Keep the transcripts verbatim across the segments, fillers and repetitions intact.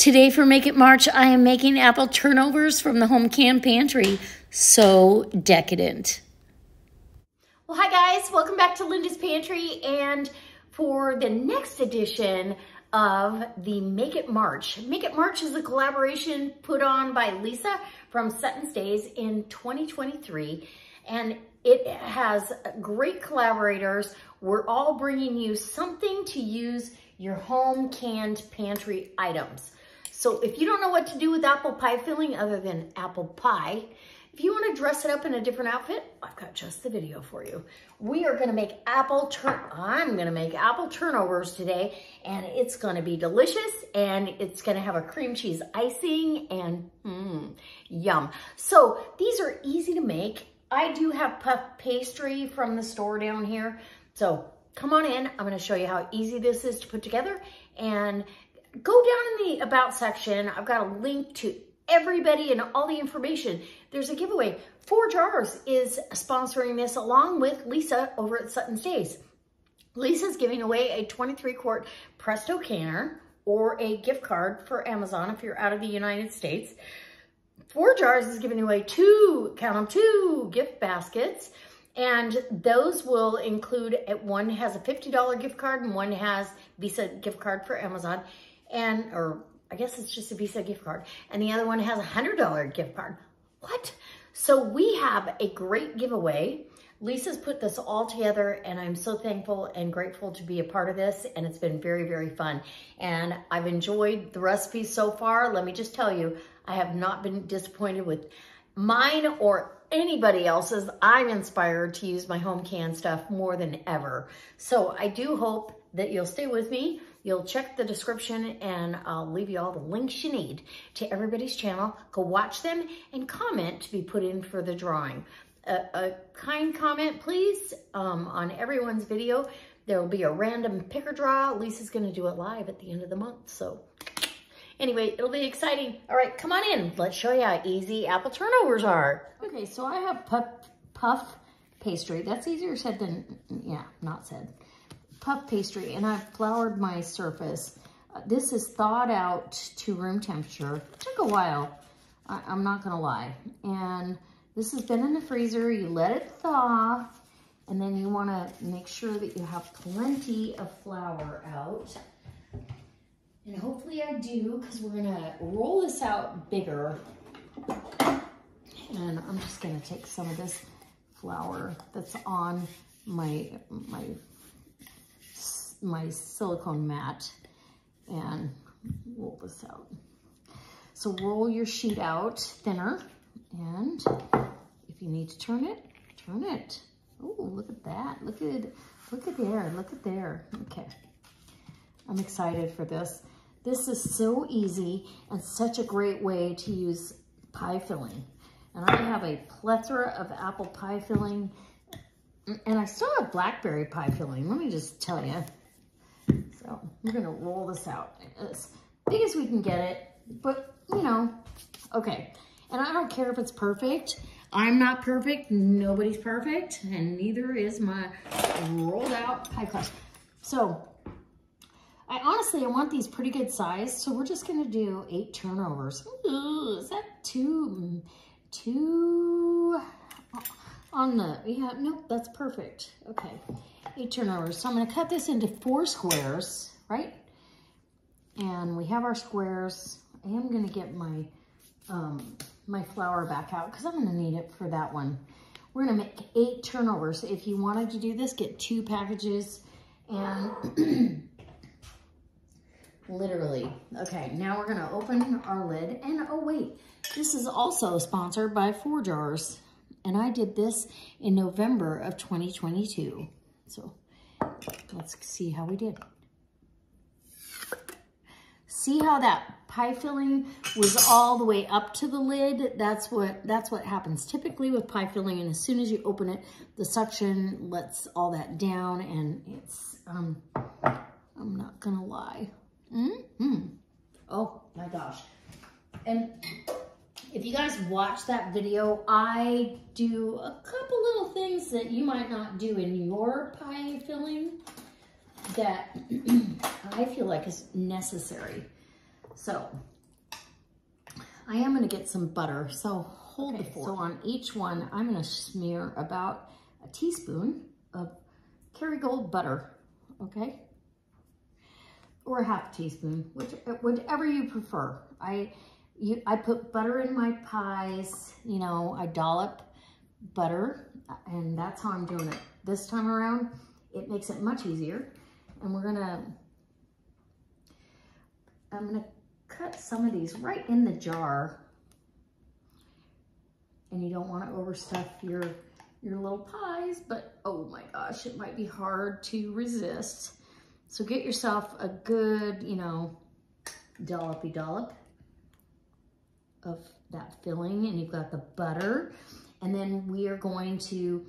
Today for Make It March, I am making apple turnovers from the home canned pantry. So decadent. Well, hi guys, welcome back to Linda's Pantry. And for the next edition of the Make It March. Make It March is a collaboration put on by Lisa from SuttonsDaze in twenty twenty-three. And it has great collaborators. We're all bringing you something to use your home canned pantry items. So if you don't know what to do with apple pie filling other than apple pie, if you want to dress it up in a different outfit, I've got just the video for you. We are going to make apple turn. I'm going to make apple turnovers today, and it's going to be delicious, and it's going to have a cream cheese icing, and mm, yum. So these are easy to make. I do have puff pastry from the store down here. So come on in. I'm going to show you how easy this is to put together, and go down in the about section. I've got a link to everybody and all the information. There's a giveaway. ForJars is sponsoring this along with Lisa over at SuttonsDaze. Lisa's giving away a twenty-three quart Presto canner or a gift card for Amazon if you're out of the United States. ForJars is giving away two, count them, two gift baskets. And those will include, one has a fifty dollar gift card and one has Visa gift card for Amazon. And, or I guess it's just a Visa gift card. And the other one has a one hundred dollar gift card. What? So we have a great giveaway. Lisa's put this all together, and I'm so thankful and grateful to be a part of this. And it's been very, very fun. And I've enjoyed the recipes so far. Let me just tell you, I have not been disappointed with mine or anybody else's. I'm inspired to use my home canned stuff more than ever. So I do hope that you'll stay with me. You'll check the description, and I'll leave you all the links you need to everybody's channel. Go watch them and comment to be put in for the drawing. A, a kind comment, please, um, on everyone's video. There will be a random pick or draw. Lisa's going to do it live at the end of the month. So anyway, it'll be exciting. All right, come on in. Let's show you how easy apple turnovers are. Okay, so I have puff, puff pastry. That's easier said than, yeah, not said. Puff pastry, and I've floured my surface. Uh, this is thawed out to room temperature. It took a while, I I'm not gonna lie. And this has been in the freezer. You let it thaw, and then you wanna make sure that you have plenty of flour out. And hopefully I do, because we're gonna roll this out bigger. And I'm just gonna take some of this flour that's on my, my, my silicone mat and roll this out. So roll your sheet out thinner, and if you need to turn it, turn it. Oh, look at that. Look at, look at there, look at there. Okay. I'm excited for this. This is so easy and such a great way to use pie filling. And I have a plethora of apple pie filling, and I still have blackberry pie filling. Let me just tell you. So we're gonna roll this out as big as we can get it, but you know, okay. And I don't care if it's perfect. I'm not perfect, nobody's perfect, and neither is my rolled out pie crust. So I honestly, I want these pretty good size, so we're just gonna do eight turnovers. Ooh, is that too, too, on the, yeah, nope, that's perfect. Okay, eight turnovers. So I'm gonna cut this into four squares, right? And we have our squares. I am gonna get my, um, my flour back out, because I'm gonna need it for that one. We're gonna make eight turnovers. If you wanted to do this, get two packages, and literally. Okay, now we're gonna open our lid, and oh wait, this is also sponsored by ForJars. And I did this in November of twenty twenty-two. So let's see how we did. See how that pie filling was all the way up to the lid? That's what, that's what happens typically with pie filling. And as soon as you open it, the suction lets all that down, and it's, um, I'm not gonna lie. Mm-hmm. Oh my gosh. And if you guys watch that video, I do a couple little things that you might not do in your pie filling that I feel like is necessary. So I am going to get some butter. So hold okay, the fork. So on each one, I'm going to smear about a teaspoon of Kerrygold butter, okay? Or a half teaspoon, which, whatever you prefer. I, you, I put butter in my pies, you know, I dollop butter, and that's how I'm doing it. This time around, it makes it much easier. And we're gonna, I'm gonna cut some of these right in the jar. And you don't wanna overstuff your, your little pies, but oh my gosh, it might be hard to resist. So get yourself a good, you know, dollopy dollop of that filling, and you've got the butter. And then we are going to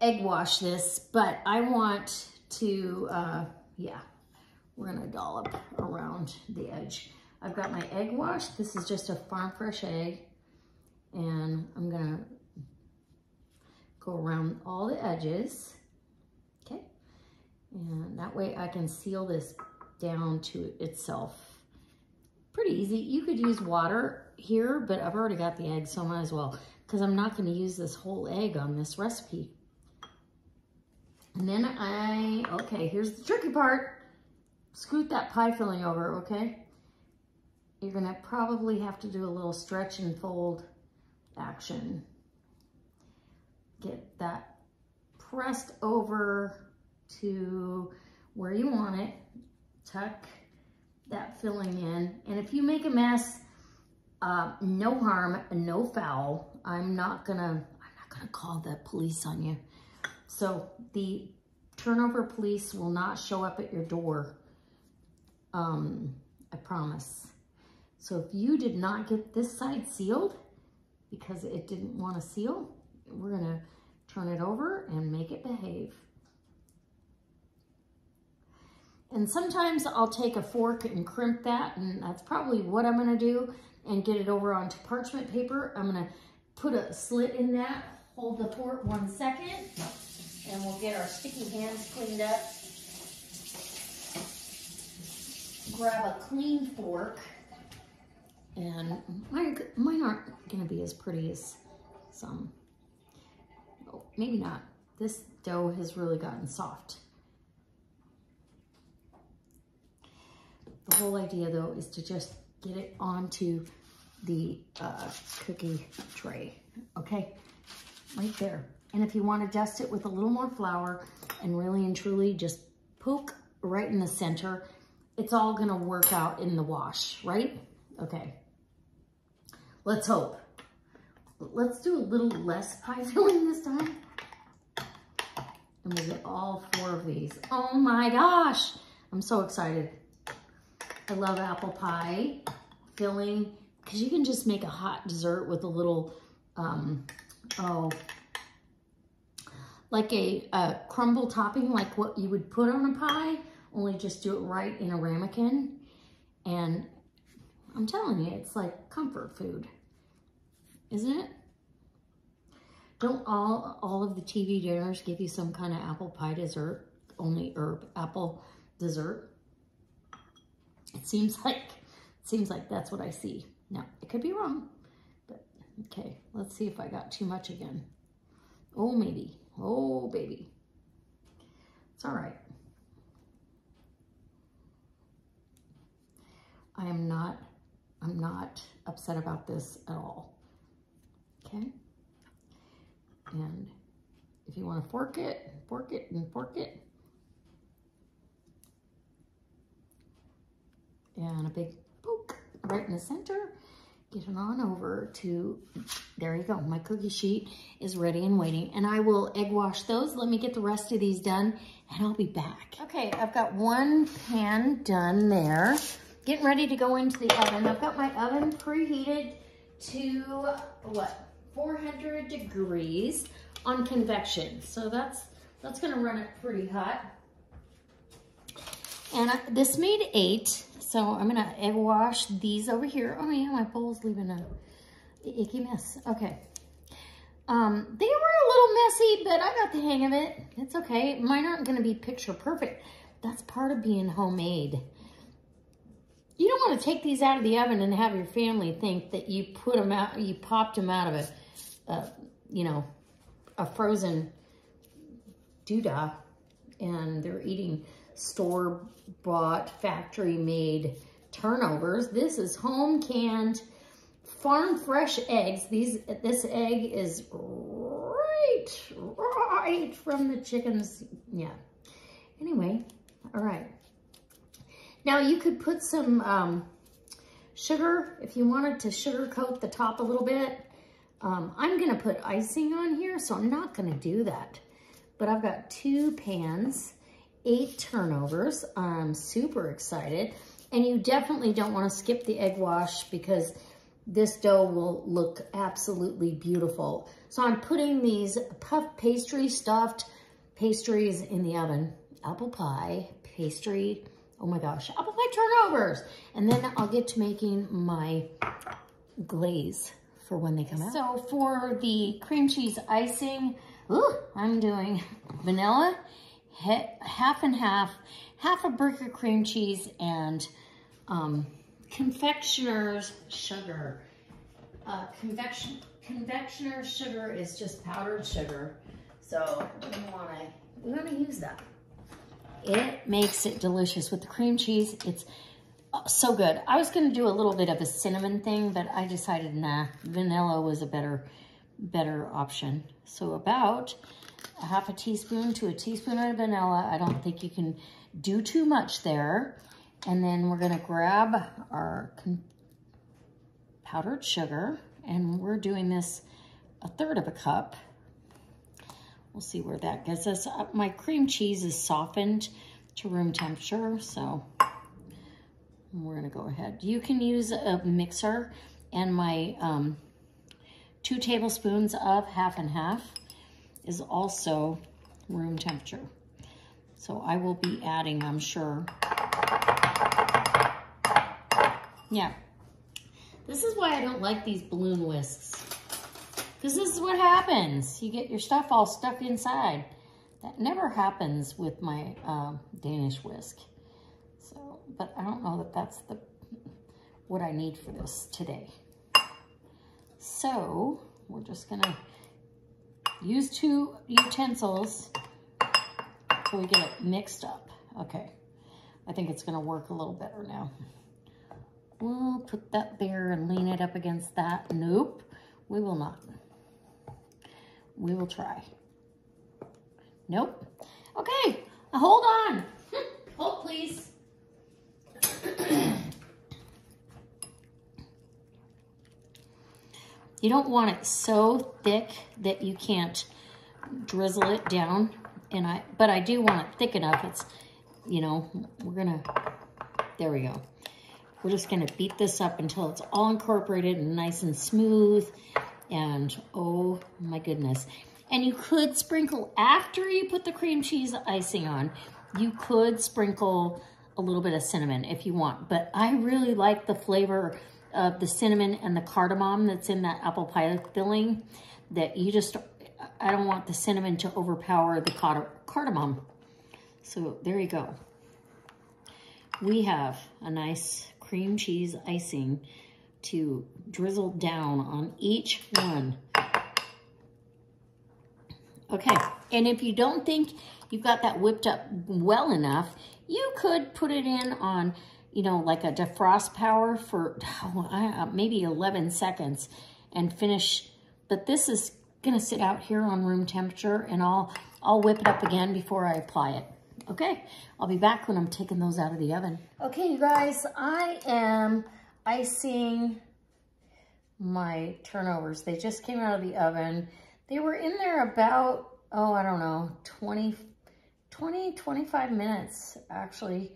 egg wash this, but I want to, uh, yeah, we're gonna dollop around the edge. I've got my egg wash. This is just a farm fresh egg, and I'm gonna go around all the edges, okay? And that way I can seal this down to itself. Pretty easy. You could use water here, but I've already got the egg, so I might as well, because I'm not gonna use this whole egg on this recipe. And then I, okay, here's the tricky part. Scoot that pie filling over, okay? You're gonna probably have to do a little stretch and fold action. Get that pressed over to where you want it. Tuck that filling in. And if you make a mess, uh, no harm, no foul. I'm not gonna, I'm not gonna call the police on you. So the turnover police will not show up at your door, um, I promise. So if you did not get this side sealed because it didn't want to seal, we're gonna turn it over and make it behave. And sometimes I'll take a fork and crimp that, and that's probably what I'm gonna do, and get it over onto parchment paper. I'm gonna put a slit in that, hold the fork one second, and we'll get our sticky hands cleaned up. Grab a clean fork, and mine, mine aren't gonna be as pretty as some. Oh, maybe not. This dough has really gotten soft. The whole idea though is to just get it onto the uh, cookie tray, okay? Right there. And if you want to dust it with a little more flour and really and truly just poke right in the center, it's all gonna work out in the wash, right? Okay, let's hope. Let's do a little less pie filling this time. And we'll get all four of these. Oh my gosh, I'm so excited. I love apple pie filling, because you can just make a hot dessert with a little, um, oh, like a, a crumble topping, like what you would put on a pie, only just do it right in a ramekin. And I'm telling you, it's like comfort food, isn't it? Don't all, all of the T V dinners give you some kind of apple pie dessert, only herb apple dessert? It seems like, it seems like that's what I see. Now, it could be wrong, but okay. Let's see if I got too much again. Oh, maybe. Oh, baby. It's all right. I am not, I'm not upset about this at all. Okay. And if you want to fork it, fork it and fork it. And a big poke right in the center. Get it on over to, there you go. My cookie sheet is ready and waiting, and I will egg wash those. Let me get the rest of these done, and I'll be back. Okay, I've got one pan done there. Getting ready to go into the oven. I've got my oven preheated to, what, four hundred degrees on convection. So that's, that's gonna run it pretty hot. And I, this made eight. So I'm gonna egg wash these over here. Oh yeah, my bowl's leaving a icky mess. Okay. Um, they were a little messy, but I got the hang of it. It's okay. Mine aren't gonna be picture perfect. That's part of being homemade. You don't want to take these out of the oven and have your family think that you put them out, you popped them out of a, a you know, a frozen doodah, and they're eating store-bought, factory-made turnovers. This is home-canned, farm-fresh eggs. These, this egg is right, right from the chickens. Yeah. Anyway, all right. Now, you could put some um, sugar if you wanted to sugarcoat the top a little bit. Um, I'm going to put icing on here, so I'm not going to do that. But I've got two pans, eight turnovers. I'm super excited. And you definitely don't want to skip the egg wash because this dough will look absolutely beautiful. So I'm putting these puff pastry stuffed pastries in the oven. Apple pie, pastry, oh my gosh, apple pie turnovers. And then I'll get to making my glaze for when they come out. So for the cream cheese icing, ooh, I'm doing vanilla, half and half, half a brick of cream cheese and um, confectioner's sugar. Uh, convection, confectioner's sugar is just powdered sugar. So we wanna, we wanna use that. It makes it delicious with the cream cheese. It's so good. I was gonna do a little bit of a cinnamon thing, but I decided nah, vanilla was a better, better option. So about a half a teaspoon to a teaspoon of vanilla. I don't think you can do too much there. And then we're gonna grab our powdered sugar, and we're doing this a third of a cup. We'll see where that gets us. My cream cheese is softened to room temperature, so we're gonna go ahead. You can use a mixer, and my um, two tablespoons of half and half is also room temperature. So I will be adding, I'm sure. Yeah, this is why I don't like these balloon whisks. Because this is what happens. You get your stuff all stuck inside. That never happens with my uh, Danish whisk. So, but I don't know that that's the what I need for this today. So we're just gonna use two utensils till we get it mixed up. Okay, I think it's gonna work a little better now. We'll put that there and lean it up against that. Nope, we will not. We will try. Nope. Okay, hold on. Hold, please. You don't want it so thick that you can't drizzle it down. And I, but I do want it thick enough. It's, you know, we're gonna, there we go. We're just gonna beat this up until it's all incorporated and nice and smooth. And oh my goodness. And you could sprinkle, after you put the cream cheese icing on, you could sprinkle a little bit of cinnamon if you want. But I really like the flavor of the cinnamon and the cardamom that's in that apple pie filling, that you just, I don't want the cinnamon to overpower the card cardamom. So there you go. We have a nice cream cheese icing to drizzle down on each one. Okay, and if you don't think you've got that whipped up well enough, you could put it in on, you know, like a defrost power for oh, uh, maybe eleven seconds and finish. But this is gonna sit out here on room temperature, and I'll, I'll whip it up again before I apply it. Okay, I'll be back when I'm taking those out of the oven. Okay, you guys, I am icing my turnovers. They just came out of the oven. They were in there about, oh, I don't know, twenty, twenty, twenty-five minutes actually,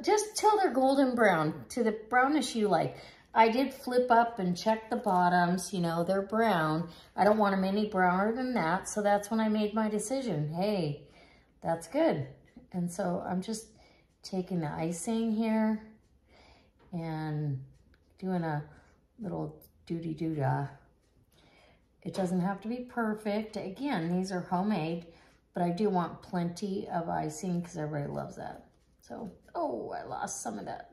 just till they're golden brown, to the brownish you like. I did flip up and check the bottoms, you know, they're brown. I don't want them any browner than that, so that's when I made my decision. Hey, that's good. And so I'm just taking the icing here and doing a little doody-doo-dah. It doesn't have to be perfect. Again, these are homemade, but I do want plenty of icing because everybody loves that. So, oh, I lost some of that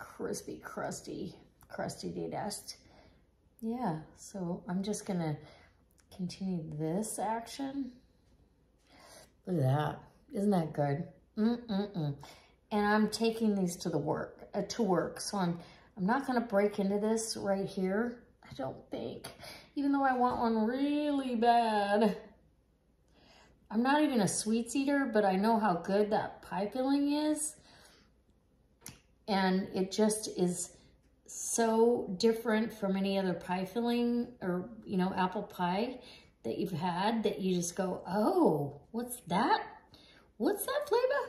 crispy, crusty, crusty dust. Yeah, so I'm just gonna continue this action. Look at that. Isn't that good? Mm-mm-mm. And I'm taking these to the work, uh, to work. So I'm, I'm not gonna break into this right here, I don't think. Even though I want one really bad. I'm not even a sweets eater, but I know how good that pie filling is. And it just is so different from any other pie filling or, you know, apple pie that you've had that you just go, oh, what's that? What's that flavor?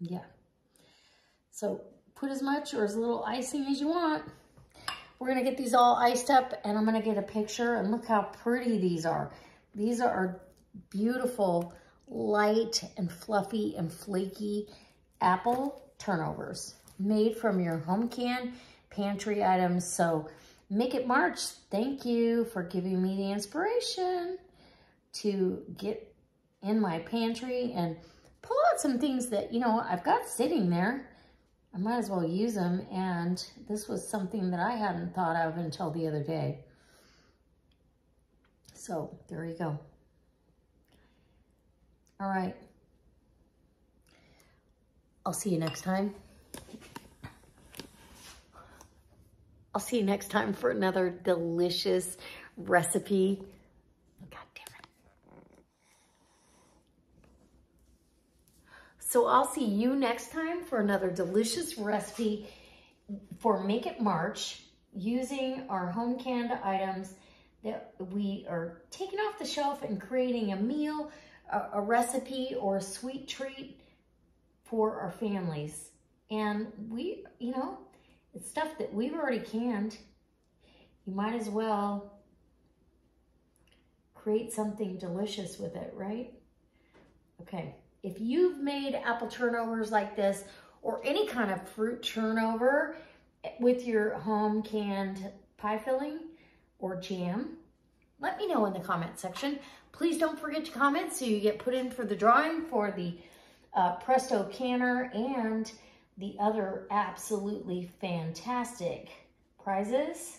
Yeah. So put as much or as little icing as you want. We're gonna get these all iced up and I'm gonna get a picture and look how pretty these are. These are beautiful, light and fluffy and flaky apple turnovers made from your home can pantry items. So Make It March, thank you for giving me the inspiration to get in my pantry and pull out some things that, you know, I've got sitting there. I might as well use them. And this was something that I hadn't thought of until the other day. So there you go. All right. I'll see you next time. I'll see you next time for another delicious recipe. God damn it. So I'll see you next time for another delicious recipe for Make It March using our home canned items that we are taking off the shelf and creating a meal, a, a recipe, or a sweet treat for our families. And we, you know, it's stuff that we've already canned. You might as well create something delicious with it, right? Okay, if you've made apple turnovers like this or any kind of fruit turnover with your home canned pie filling or jam, let me know in the comment section. Please don't forget to comment so you get put in for the drawing for the uh, Presto canner and the other absolutely fantastic prizes.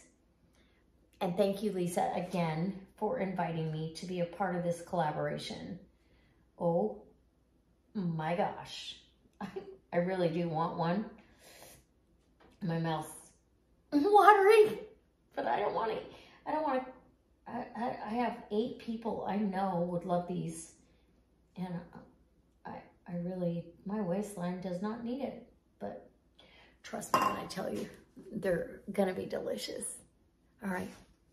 And thank you, Lisa, again, for inviting me to be a part of this collaboration. Oh my gosh. I really do want one. My mouth's watering, but I don't want to, I don't want to, I, I, I have eight people I know would love these. And I, I really, my waistline does not need it. But trust me when I tell you, they're gonna be delicious. All right,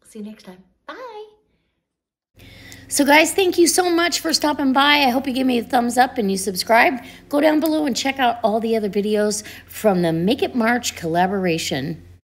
see you next time. Bye. So guys, thank you so much for stopping by. I hope you give me a thumbs up and you subscribe. Go down below and check out all the other videos from the Make It March collaboration.